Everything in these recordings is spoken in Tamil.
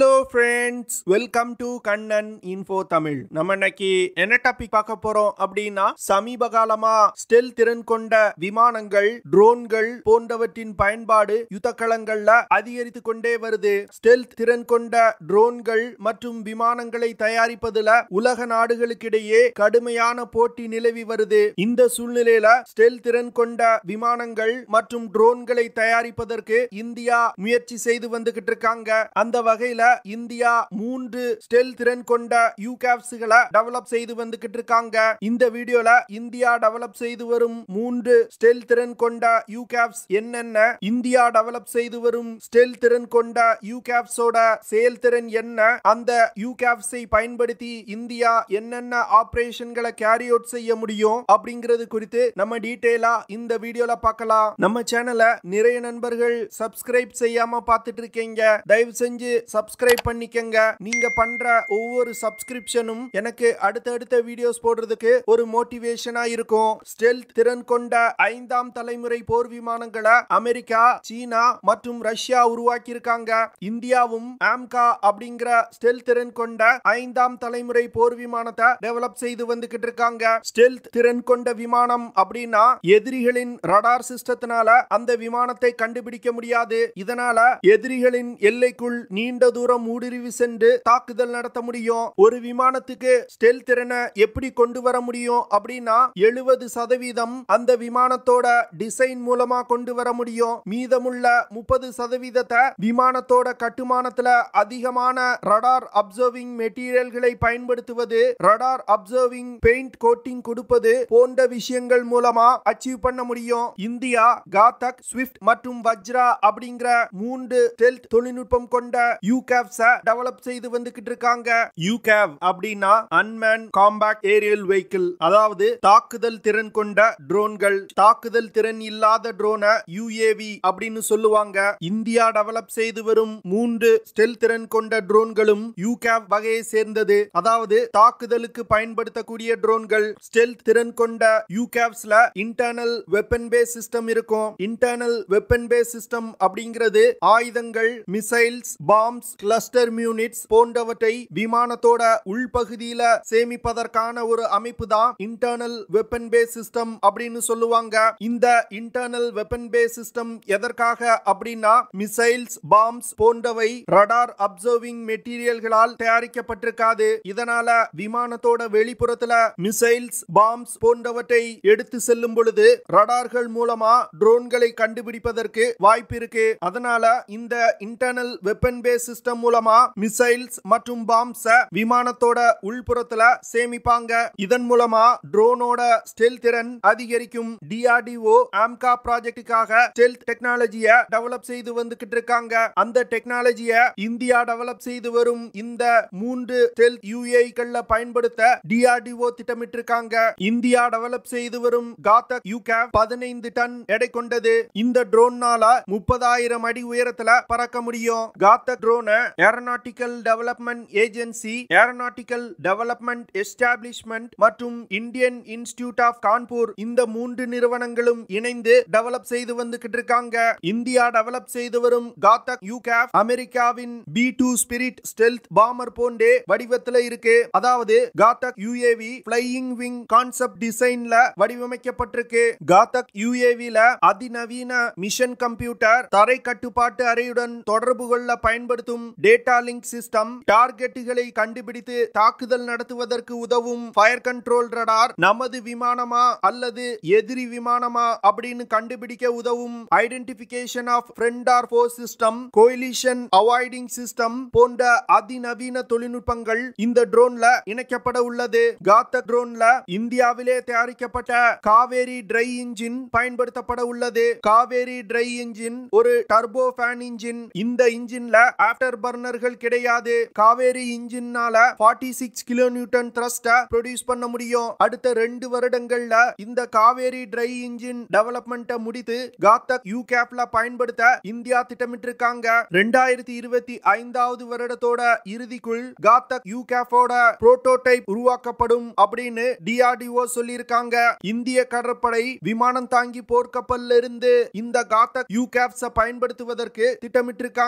Hello friends, welcome to Kannan Info Tamil. Namanaki Ena topic Pakaporo Abdina Sami Bagalama Stel Tirankonda Vimanangal Drone Gal Pondavatin Pine Bade Yutakalangala Adiarith Konde Verde Stel Tirankonda Drone Gal Matum Vimanangalai Tayari Padala Ulahanadagalakide Kadumayana Poti Nilevi Verde in the Sulnela Stel Tirankonda Vimanangal Matum Drone Galai Tayari Padarke India Muerchi Saidu Vandakanga and the Vaga India Moon Stealth Renkonda UCAF Sigala develop Saidu Vandakanga in the video la India develop Saiduverum Moon Stealth Renkonda UCAFs Yenna India develop Saiduverum Stealth Renkonda UCAF Soda Sail Teren Yenna and the UCAF Say Pine Baditi India Yenna Operation Gala carry out Say Yamudio Abringra the Kurite Nama Detaila in the video la Pakala Nama Channel Nirayan Burger subscribe Sayama Patrikenga Dive Senji subscribe பண்ணிக்கங்க நீங்க பண்ற ஒவ்வொரு சப்ஸ்கிரிப்ஷனும் எனக்கு அடுத்தடுத்த வீடியோஸ் போடுறதுக்கு ஒரு மோட்டிவேஷனா இருக்கும் ஸ்டெல்த் திறன் கொண்ட ஐந்தாம் தலைமுறை போர் விமானங்களை அமெரிக்கா சீனா மற்றும் ரஷ்யா உருவாக்கி இருக்காங்க இந்தியாவும் AMCA அப்படிங்கற ஸ்டெல்த் திறன் கொண்ட ஐந்தாம் தலைமுறை போர் விமானத்தை டெவலப் செய்து வந்துக்கிட்டு இருக்காங்க ஸ்டெல்த் திறன் கொண்ட விமானம் அப்படினா எதிரிகளின் ரடார் சிஸ்டத்தினால அந்த விமானத்தை கண்டுபிடிக்க முடியாது இதனால எதிரிகளின் எல்லைக்குள் நீண்ட தூரம் ஊடுருவி சென்று தாக்குதல் நடத்த முடியும் ஒரு விமானத்துக்கு ஸ்டெல்த் திறனை எப்படி கொண்டு வர முடியும் அப்படினா 70% அந்த விமானத்தோட டிசைன் மூலமா கொண்டு வர முடியும் மீதமுள்ள 30%-ஐ விமானத்தோட கட்டுமானத்துல அதிகமான ரடார் அப்சர்விங் மெட்டீரியல்களை பயன்படுத்துவது ரடார் அப்சர்விங் பெயிண்ட் கோட்டிங் கொடுப்பது போன்ற விஷயங்கள் மூலமா அச்சீவ் பண்ண முடியும் இந்தியா GHATAK ஸ்விஃப்ட் மற்றும் வஜ்ரா அப்படிங்கற மூன்று ஸ்டெல்த் தொழில்நுட்பம் கொண்ட UCAVs develop செய்து வந்துக்கிட்டு இருக்காங்க UCAV அப்படினா unmanned combat aerial vehicle அதாவது தாக்குதல் திறன் கொண்ட ட்ரோன்கள் தாக்குதல் திறன் இல்லாத ட்ரோனை UAV அப்படினு சொல்லுவாங்க இந்தியா டெவலப் செய்து வரும் மூன்று ஸ்டெல்த் திறன் கொண்ட ட்ரோன்களும் UCAV வகையை சேர்ந்தது அதாவது தாக்குதலுக்கு பயன்படுத்தக்கூடிய ட்ரோன்கள் ஸ்டெல்த் திறன் கொண்ட UCAVsல இன்டர்னல் வெப்பன் பேஸ் சிஸ்டம் இருக்கும் இன்டர்னல் வெப்பன் பேஸ் சிஸ்டம் அப்படிங்கிறது ஆயுதங்கள் மிசைல்ஸ் பாம்ப்ஸ் cluster units போன்றவற்றை விமானத்தோட உள்பகுதியில சேமிப்பதற்கான ஒரு அமைப்பு தான் internal weapon based system அப்படினு சொல்லுவாங்க இந்த internal weapon based system எதற்காக அப்படினா missiles bombs போன்றவை radar observing மெட்டீரியல்களால் தயாரிக்கப்பட்டிருக்காது இதனால விமானத்தோட வெளிப்புறத்துல missiles bombs போன்றவற்றை எடுத்து செல்லும் பொழுது ரடார்கள் மூலமா ட்ரோன்களை கண்டுபிடிப்பதற்கு வாய்ப்பிருக்கு அதனால இந்த internal weapon based சிஸ்டம் மூலமா மிசைல்ஸ் மற்றும் பாம்ப்ஸ் விமானத்தோட உள்புறத்துல சேமிப்பாங்க இதன் மூலமா ட்ரோனோட ஸ்டெல்த் திறன் அதிகரிக்கும் DRDO AMCA ப்ராஜெக்ட்டுக்காக ஸ்டெல்த் டெக்னாலஜியை டெவலப் செய்து வந்துக்கிட்டு இருக்காங்க அந்த டெக்னாலஜியை இந்தியா டெவலப் செய்து வரும் இந்த மூன்று ஸ்டெல்த் UAVக்களை பயன்படுத்த DRDO திட்டமிட்டிருக்காங்க இந்தியா டெவலப் செய்து வரும் GHATAK UCAV 15 டன் எடை கொண்டது இந்த ட்ரோனால 30,000 அடி உயரத்துல பறக்க முடியும் GHATAK Aeronautical Development Agency, Aeronautical Development Establishment, மற்றும் Indian Institute of Kanpur இந்த மூன்று நிறுவனங்களும் இணைந்து டெவலப் செய்து வந்துக்கிட்டு இருக்காங்க இந்தியா டெவலப் செய்து வரும் GHATAK UCAV அமெரிக்காவின் B2 Spirit Stealth Bomber போன்றே வடிவத்துல இருக்கு அதாவது GHATAK UAV Flying Wing Concept Designல வடிவமைக்கப்பட்டிருக்கு GHATAK UAVல அதிநவீன மிஷன் கம்ப்யூட்டர் தரை கட்டுப்பாட்டு அறையுடன் தொடர்பு கொள்ள பயன்படுத்த டேட்டா லிங்க் சிஸ்டம் டார்கெட்டுகளை கண்டுபிடித்து தாக்குதல் நடத்துவதற்கு உதவும் ஃபயர் கண்ட்ரோல் ரடார் நமது விமானமா அல்லது எதிரி விமானமா அப்படின்னு கண்டுபிடிக்க உதவும் identification of friend or force system collision avoiding system போன்ற அதிநவீன தொழில்நுட்பங்கள் இந்த ட்ரோன்ல இணைக்கப்பட உள்ளது GHATAK ட்ரோன்ல இந்தியாவிலே தயாரிக்கப்பட்ட காவேரி ட்ரை இன்ஜின் பயன்படுத்தப்பட உள்ளது காவேரி ட்ரை இன்ஜின் ஒரு டர்போ ஃபேன் இன்ஜின் இந்த இன்ஜின்ல ஆஃப்டர்பர்னர்கள் கிடையாது காவேரி இன்ஜினால 46 கிலோநியூட்டன் த்ரஸ்ட ப்ரொடியூஸ் பண்ண முடியும் அடுத்த 2 வருடங்கள்ல இந்த காவேரி ட்ரை இன்ஜின் டெவலப்மென்ட்ட முடித்து GHATAK UCAVல பயன்படுத்த இந்தியா திட்டமிட்டிருக்காங்க 2025வது வருடத்தோட இறுதிக்குள் GHATAK UCAVோட புரோட்டோடைப் உருவாக்கப்படும் அப்படின்னு DRDO சொல்லியிருக்காங்க இந்திய கடற்படை விமானம் தாங்கி போர்க்கப்பல்ல இருந்து இந்த GHATAK UCAVs பயன்படுத்துவதற்கு திட்டமிட்டிருக்காங்க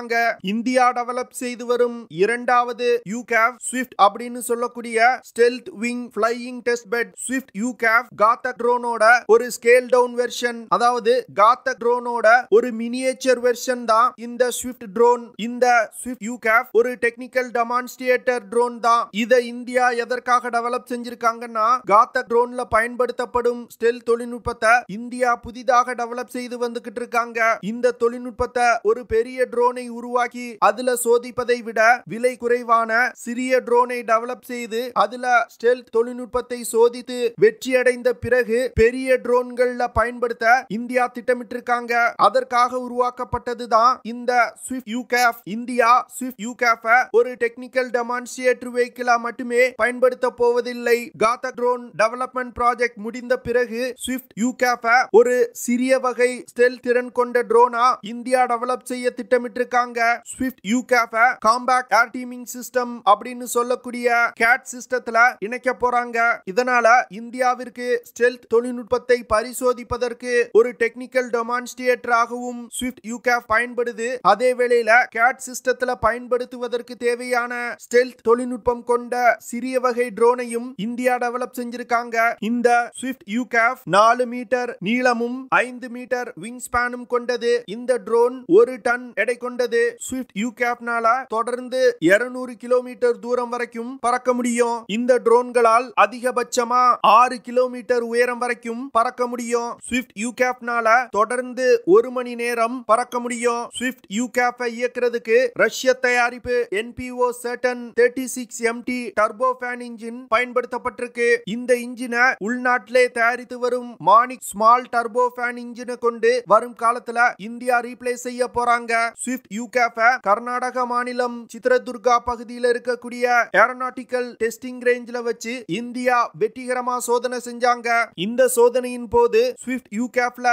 இந்தியா டெவலப் டெவலப் செய்து வரும் இரண்டாவது UCAV Swift அப்படினு சொல்லக்கூடிய stealth wing flying test bed Swift UCAV GHATAK drone ஓட ஒரு scale down version அதாவது GHATAK drone ஓட ஒரு miniature version தான் இந்த Swift drone இந்த Swift UCAV ஒரு technical demonstrator drone தான் இத இந்தியா எதற்காக டெவலப் செஞ்சிருக்காங்கன்னா GHATAK droneல பயன்படுத்தப்படும் stealth தொழில்நுட்பத்தை இந்தியா புதிதாக டெவலப் செய்து வந்துக்கிட்டு இருக்காங்க இந்த தொழில்நுட்பத்தை ஒரு பெரிய drone-ஐ உருவாக்கி அதுல சோதிப்பதை விட விலை குறைவான சிறிய drone-ஐ டெவலப் செய்து அதுல stealth தொழில்நுட்பத்தை சோதித்து வெற்றி அடைந்த பிறகு பெரிய droneகள்ல பயன்படுத்த இந்தியா திட்டமிட்டிருக்காங்க அதற்காக உருவாக்கப்பட்டதுதான் இந்த Swift UCAF இந்தியா Swift UCAF-ஐ ஒரு technical demonstrator vehicle-ஆ மட்டுமே பயன்படுத்த போவதில்லை GHATAK drone development project முடிந்த பிறகு Swift UCAF-ஐ ஒரு சிறிய வகை stealth திறன் கொண்ட drone-ஆ இந்தியா டெவலப் செய்ய திட்டமிட்டிருக்காங்க Swift UCAF Combat Air Teaming System அப்படினு சொல்லக்கூடிய CAT சிஸ்டத்துல இணைக்க போறாங்க இதனால இந்தியாவிற்கு stealth தொழில்நுட்பத்தை பரிசோதிப்பதற்கு ஒரு டெக்னிக்கல் டெமான்ஸ்ட்ரேட்டர் ஆகவும் Swift UCAF பயன்படுது அதே வேளையில CAT சிஸ்டத்துல பயன்படுத்துவதற்கு தேவையான stealth தொழில்நுட்பம் கொண்ட சிறிய வகை ட்ரோனையும் இந்தியா டெவலப் செஞ்சிருக்காங்க இந்த Swift UCAF 4 மீட்டர் நீளமும் 5 மீட்டர் wing spanum கொண்டது இந்த drone 1 டன் எடை கொண்டது Swift UCAF-னால தொடர்ந்து 200 கிலோமீட்டர் தூரம் வரைக்கும் பறக்க முடியும் இந்த ட்ரோன்களால் அதிகபட்சமா 6 கிலோமீட்டர் உயரம் வரைக்கும் பறக்க முடியும் Swift UCAF-னால தொடர்ந்து 1 மணி நேரம் பறக்க முடியும் Swift UCAF-ஐ இயக்கிறதுக்கு ரஷ்ய தயாரிப்பு NPO Saturn 36 MT turbofan engine பயன்படுத்தப்பட்டிருக்கு இந்த இன்ஜினை உள்நாட்டிலே தயாரித்து வரும் மானிக் ஸ்மால் டர்போஃபான் இன்ஜினை கொண்டு வரும் காலத்துல இந்தியா ரீப்ளேஸ் செய்ய போறாங்க Swift UCAF-ஐ கர்நாடக மாநிலம் சித்ர துர்கா பகுதியில் இருக்கக்கூடிய Aeronautical Testing Rangeல வச்சு இந்தியா வெற்றிகரமா சோதனை செஞ்சாங்க இந்த சோதனையின் போது Swift UCAF-ல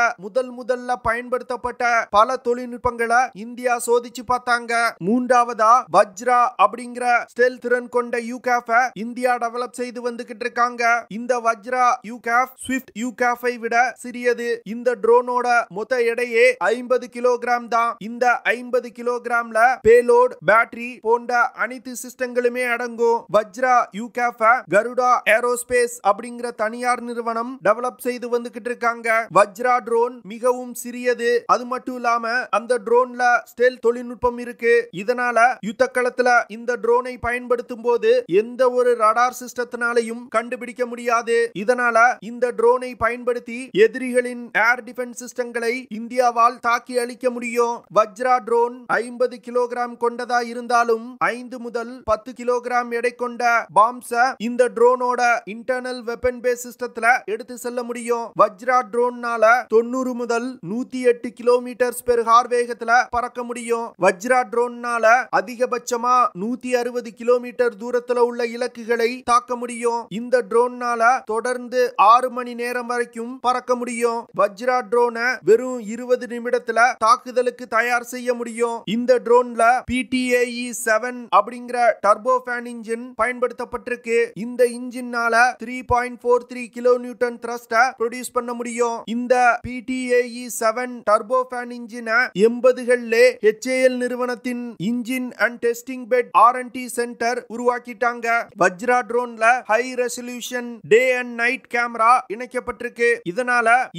முதல்ல பயன்படுத்தப்பட்ட பல தொழில்நுட்பங்களை இந்தியா சோதிச்சு பார்த்தாங்க மூன்றாவதா Vajra அப்படிங்கற stealth திறன் கொண்ட UCAF-ஐ இந்தியா டெவலப் செய்து வந்துகிட்டு இருக்காங்க இந்த Vajra UCAF Swift UCAF-ஐ விட சிறியது இந்த ட்ரோனோட மொத்த எடையே 50 கிலோகிராம் தான் இந்த 50 கிலோகிராம்ல பேலோட் பேட்டரி போன்ற அனைத்து சிஸ்டங்களுமே அடங்கும் Vajra UCAF-ஐ Garuda Aerospace அப்படிங்கற தனியார் நிறுவனம் டெவலப் செய்து வந்துக்கிட்டு இருக்காங்க Vajra drone மிகவும் சிறியது அது மட்டும் இல்லாம அந்த droneல stealth தொழில்நுட்பம் இருக்கு இதனால யுத்த களத்துல இந்த drone-ஐ பயன்படுத்தும்போது எந்த ஒரு ரடார் சிஸ்டத்தினாலையும் கண்டுபிடிக்க முடியாது இதனால இந்த drone-ஐ பயன்படுத்தி எதிரிகளின் ஏர் டிஃபென்ஸ் சிஸ்டங்களை இந்தியாவால் தாக்கி அழிக்க முடியும் Vajra drone 50 கிலோகிராம் கொண்டதா இருந்தாலும் 5 முதல் 10 கிலோகிராம் எடை கொண்ட பாம்ஸை இந்த ட்ரோனோட இன்டர்னல் வெப்பன் பேஸ் சிஸ்டத்துல எடுத்து செல்ல முடியும் Vajra ட்ரோன்னால 90 முதல் 108 கிலோமீட்டர்ஸ் பெர் ஹார் வேகத்துல பறக்க முடியும் Vajra ட்ரோன்னால அதிகபட்சமா 160 கிலோமீட்டர் தூரத்துல உள்ள இலக்குகளை தாக்க முடியும் இந்த ட்ரோன்னால தொடர்ந்து 6 மணி நேரம் வரைக்கும் பறக்க முடியும் Vajra ட்ரோனை வெறும் 20 நிமிடத்துல தாக்குதலுக்கு தயார் செய்ய முடியும் இந்த ட்ரோன்ல PTAE 7 அப்படிங்கற டர்போஃபான் இன்ஜின் பயன்படுத்தப்பட்டிருக்கு இந்த இன்ஜினால 3.43 kN thrust-ஐ ப்ரொடியூஸ் பண்ண முடியும் இந்த PTAE 7 டர்போஃபான் இன்ஜினை 80களிலே HAL நிறுவனத்தின் engine and testing bed R&T centre உருவாக்கிட்டாங்க Vajra ட்ரோன்ல high resolution day and night camera இணைக்கப்பட்டிருக்கு இதனால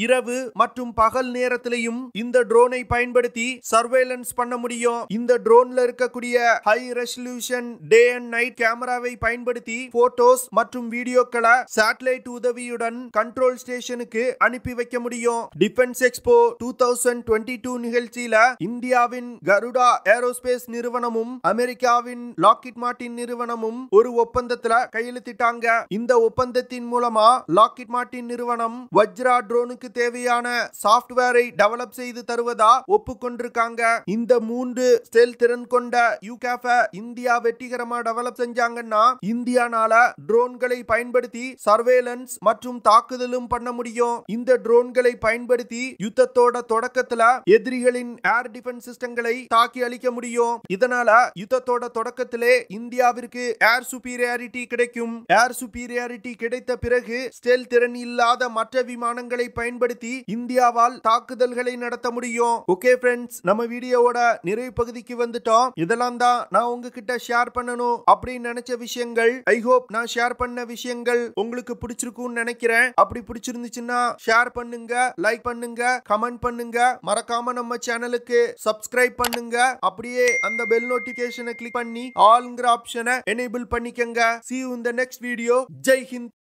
இரவு மற்றும் பகல் நேரத்திலையும் இந்த ட்ரோனை பயன்படுத்தி சர்வேலன்ஸ் பண்ண முடியும் இந்த ட்ரோன்ல இருக்கக்கூடிய high resolution day and night கேமராவை பயன்படுத்தி போட்டோஸ் மற்றும் வீடியோக்களை சாட்டலைட் உதவியுடன் கண்ட்ரோல் ஸ்டேஷனுக்கு அனுப்பி வைக்க முடியும் டிஃபென்ஸ் எக்ஸ்போ 2022 நிகழ்ச்சியில இந்தியாவின் கருடா ஏரோஸ்பேஸ் நிறுவனமும் அமெரிக்காவின் லாக்ஹீட் மார்ட்டின் நிறுவனமும் ஒரு ஒப்பந்தத்துல கையெழுத்திட்டாங்க இந்த ஒப்பந்தத்தின் மூலமா லாக்ஹீட் மார்ட்டின் நிறுவனம் Vajra ட்ரோனுக்கு தேவையான சாஃப்ட்வேரை டெவலப் செய்து தருவதா ஒப்புக்கொண்டிருக்காங்க இந்த 3 ஸ்டெல்த் திறன் கொண்ட UCAF-ஐ இந்தியா வெற்றிகரமா டெவலப் செஞ்சாங்கன்னா இந்தியானால ட்ரோன்களை பயன்படுத்தி சர்வேலன்ஸ் மற்றும் தாக்குதலும் பண்ண முடியும் இந்த ட்ரோன்களை பயன்படுத்தி யுத்தத்தோட தொடக்கத்துல எதிரிகளின் ஏர் டிஃபென்ஸ் சிஸ்டங்களை தாக்கி அழிக்க முடியும் இதனால யுத்தத்தோட தொடக்கத்திலே இந்தியாவிற்கு ஏர் சுபீரியாரிட்டி கிடைக்கும் ஏர் சுபீரியாரிட்டி கிடைத்த பிறகு ஸ்டெல்த் திறன் இல்லாத மற்ற விமானங்களை பயன்படுத்தி இந்தியாவால் தாக்குதல்களை நடத்த முடியும் ஓகே ஃப்ரெண்ட்ஸ் நம்ம வீடியோவோட நிறைவு பகுதிக்கு வந்துட்டோம் இருக்கோம். இதெல்லாம் தான் நான் உங்ககிட்ட ஷேர் பண்ணணும் அப்படின்னு நினைச்ச விஷயங்கள். ஐ ஹோப் நான் ஷேர் பண்ண விஷயங்கள் உங்களுக்கு பிடிச்சிருக்கும்னு நினைக்கிறேன். அப்படி பிடிச்சிருந்துச்சுன்னா ஷேர் பண்ணுங்க, லைக் பண்ணுங்க, கமெண்ட் பண்ணுங்க, மறக்காம நம்ம சேனலுக்கு சப்ஸ்கிரைப் பண்ணுங்க. அப்படியே அந்த பெல் நோட்டிபிகேஷனை கிளிக் பண்ணி ஆல்ங்கிற ஆப்ஷனை எனேபிள் பண்ணிக்கங்க. See you in the next video. Jai Hind.